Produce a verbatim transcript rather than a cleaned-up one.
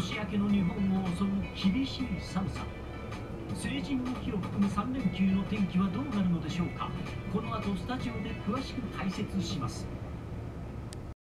年明けの日本を襲う厳しい寒さ。成人の日を含むさん連休の天気はどうなるのでしょうか。この後スタジオで詳しく解説します。